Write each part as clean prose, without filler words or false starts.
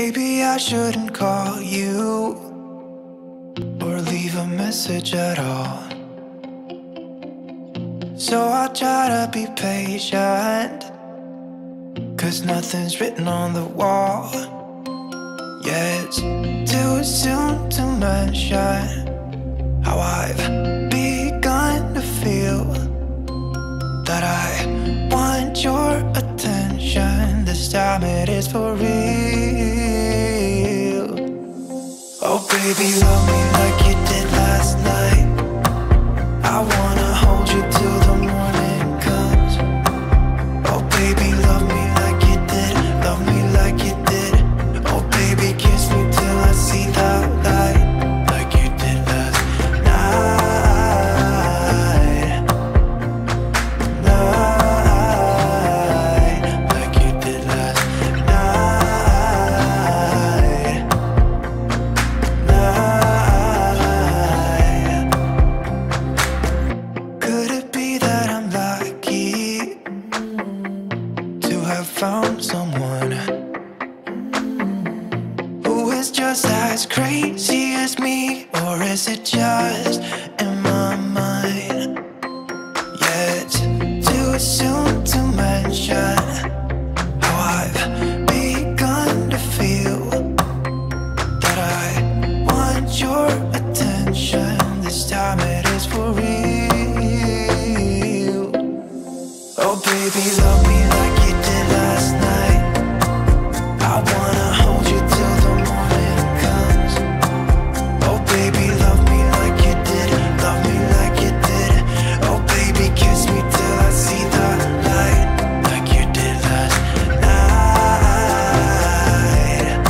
Maybe I shouldn't call you or leave a message at all. So I try to be patient, 'cause nothing's written on the wall. Yeah, it's too soon to mention how I've begun to feel that I want your attention. This time it is for real. Oh baby, love me like you did last night. I wanna hold you till the morning comes. Oh baby, love me like you did, love me like you did. Oh baby, kiss me till I see that light, like you did last night. Night, like you did last night. Night. Could it be that I'm lucky to have found someone just as crazy as me? Or is it just in my mind? Yeah, it's too soon to mention how I've begun to feel that I want your attention. This time it is for real. Oh baby, love me like you did last night. I wanna hold you till the morning. Baby, love me like you did, love me like you did. Oh baby, kiss me till I see the light, like you did last night.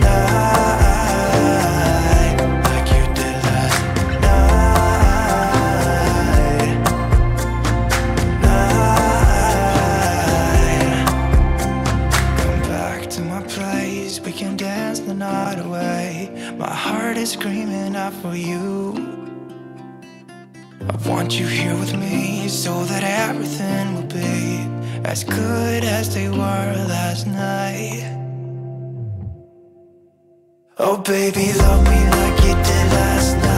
Night, like you did last night. Night. Come back to my place, we can dance the night away. My heart is screaming out for you. I want you here with me, so that everything will be as good as they were last night. Oh baby, love me like you did last night.